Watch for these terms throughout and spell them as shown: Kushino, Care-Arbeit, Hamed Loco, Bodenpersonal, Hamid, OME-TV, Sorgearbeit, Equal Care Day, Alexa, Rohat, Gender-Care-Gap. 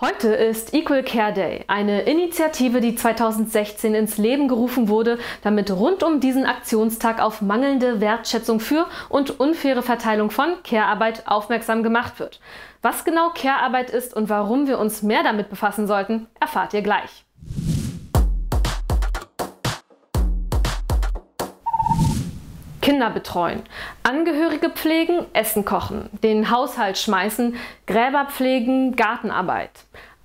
Heute ist Equal Care Day, eine Initiative, die 2016 ins Leben gerufen wurde, damit rund um diesen Aktionstag auf mangelnde Wertschätzung für und unfaire Verteilung von Care-Arbeit aufmerksam gemacht wird. Was genau Care-Arbeit ist und warum wir uns mehr damit befassen sollten, erfahrt ihr gleich. Kinder betreuen, Angehörige pflegen, Essen kochen, den Haushalt schmeißen, Gräber pflegen, Gartenarbeit.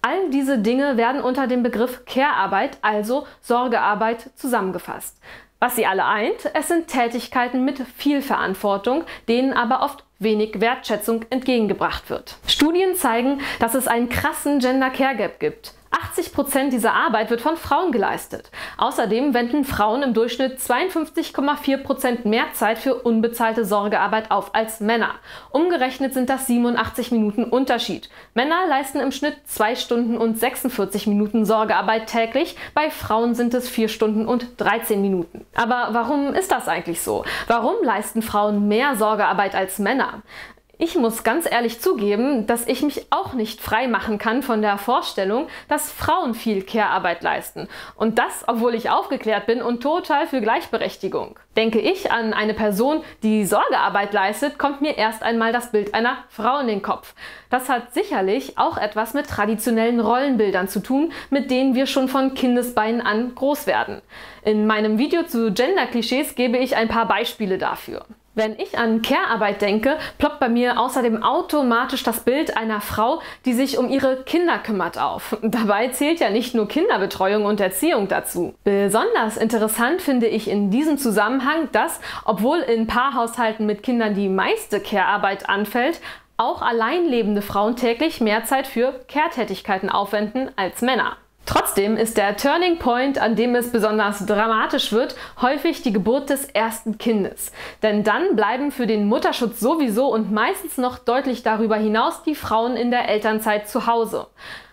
All diese Dinge werden unter dem Begriff Care-Arbeit, also Sorgearbeit, zusammengefasst. Was sie alle eint, es sind Tätigkeiten mit viel Verantwortung, denen aber oft wenig Wertschätzung entgegengebracht wird. Studien zeigen, dass es einen krassen Gender-Care-Gap gibt. 80% dieser Arbeit wird von Frauen geleistet. Außerdem wenden Frauen im Durchschnitt 52,4% mehr Zeit für unbezahlte Sorgearbeit auf als Männer. Umgerechnet sind das 87 Minuten Unterschied. Männer leisten im Schnitt 2 Stunden und 46 Minuten Sorgearbeit täglich, bei Frauen sind es 4 Stunden und 13 Minuten. Aber warum ist das eigentlich so? Warum leisten Frauen mehr Sorgearbeit als Männer? Ich muss ganz ehrlich zugeben, dass ich mich auch nicht frei machen kann von der Vorstellung, dass Frauen viel Care-Arbeit leisten. Und das, obwohl ich aufgeklärt bin und total für Gleichberechtigung. Denke ich an eine Person, die Sorgearbeit leistet, kommt mir erst einmal das Bild einer Frau in den Kopf. Das hat sicherlich auch etwas mit traditionellen Rollenbildern zu tun, mit denen wir schon von Kindesbeinen an groß werden. In meinem Video zu Gender-Klischees gebe ich ein paar Beispiele dafür. Wenn ich an Care-Arbeit denke, ploppt bei mir außerdem automatisch das Bild einer Frau, die sich um ihre Kinder kümmert, auf. Dabei zählt ja nicht nur Kinderbetreuung und Erziehung dazu. Besonders interessant finde ich in diesem Zusammenhang, dass, obwohl in Paarhaushalten mit Kindern die meiste Care-Arbeit anfällt, auch alleinlebende Frauen täglich mehr Zeit für Care-Tätigkeiten aufwenden als Männer. Trotzdem ist der Turning Point, an dem es besonders dramatisch wird, häufig die Geburt des ersten Kindes. Denn dann bleiben für den Mutterschutz sowieso und meistens noch deutlich darüber hinaus die Frauen in der Elternzeit zu Hause.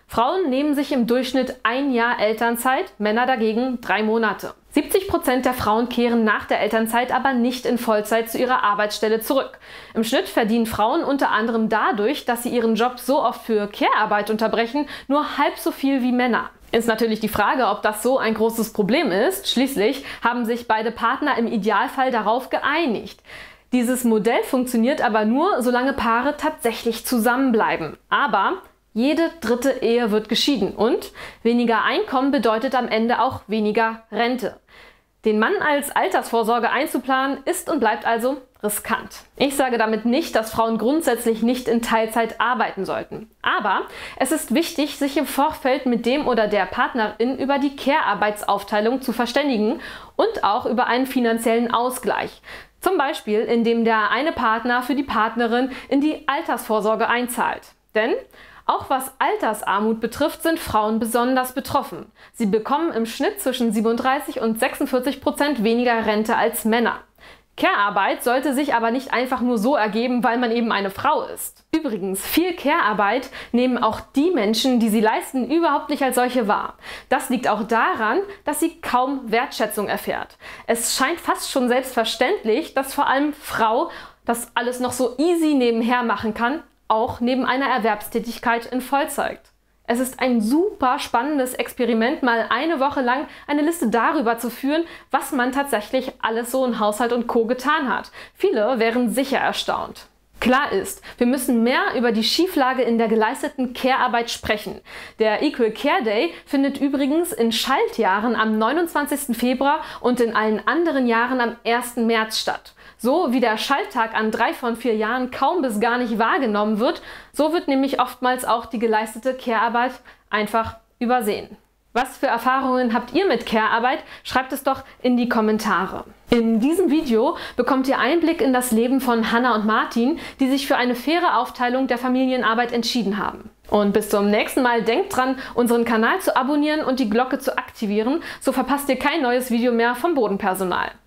Frauen nehmen sich im Durchschnitt ein Jahr Elternzeit, Männer dagegen 3 Monate. 70% der Frauen kehren nach der Elternzeit aber nicht in Vollzeit zu ihrer Arbeitsstelle zurück. Im Schnitt verdienen Frauen unter anderem dadurch, dass sie ihren Job so oft für Care-Arbeit unterbrechen, nur halb so viel wie Männer. Ist natürlich die Frage, ob das so ein großes Problem ist. Schließlich haben sich beide Partner im Idealfall darauf geeinigt. Dieses Modell funktioniert aber nur, solange Paare tatsächlich zusammenbleiben. Aber jede dritte Ehe wird geschieden und weniger Einkommen bedeutet am Ende auch weniger Rente. Den Mann als Altersvorsorge einzuplanen ist und bleibt also riskant. Ich sage damit nicht, dass Frauen grundsätzlich nicht in Teilzeit arbeiten sollten. Aber es ist wichtig, sich im Vorfeld mit dem oder der Partnerin über die Care-Arbeitsaufteilung zu verständigen und auch über einen finanziellen Ausgleich. Zum Beispiel, indem der eine Partner für die Partnerin in die Altersvorsorge einzahlt. Denn auch was Altersarmut betrifft, sind Frauen besonders betroffen. Sie bekommen im Schnitt zwischen 37 und 46% weniger Rente als Männer. Care-Arbeit sollte sich aber nicht einfach nur so ergeben, weil man eben eine Frau ist. Übrigens, viel Care-Arbeit nehmen auch die Menschen, die sie leisten, überhaupt nicht als solche wahr. Das liegt auch daran, dass sie kaum Wertschätzung erfährt. Es scheint fast schon selbstverständlich, dass vor allem Frau das alles noch so easy nebenher machen kann, auch neben einer Erwerbstätigkeit in Vollzeit. Es ist ein super spannendes Experiment, mal eine Woche lang eine Liste darüber zu führen, was man tatsächlich alles so in Haushalt und Co. getan hat. Viele wären sicher erstaunt. Klar ist, wir müssen mehr über die Schieflage in der geleisteten Care-Arbeit sprechen. Der Equal Care Day findet übrigens in Schaltjahren am 29. Februar und in allen anderen Jahren am 1. März statt. So wie der Schalttag an 3 von 4 Jahren kaum bis gar nicht wahrgenommen wird, so wird nämlich oftmals auch die geleistete Care-Arbeit einfach übersehen. Was für Erfahrungen habt ihr mit Care-Arbeit? Schreibt es doch in die Kommentare. In diesem Video bekommt ihr Einblick in das Leben von Hannah und Martin, die sich für eine faire Aufteilung der Familienarbeit entschieden haben. Und bis zum nächsten Mal denkt dran, unseren Kanal zu abonnieren und die Glocke zu aktivieren, so verpasst ihr kein neues Video mehr vom Bodenpersonal.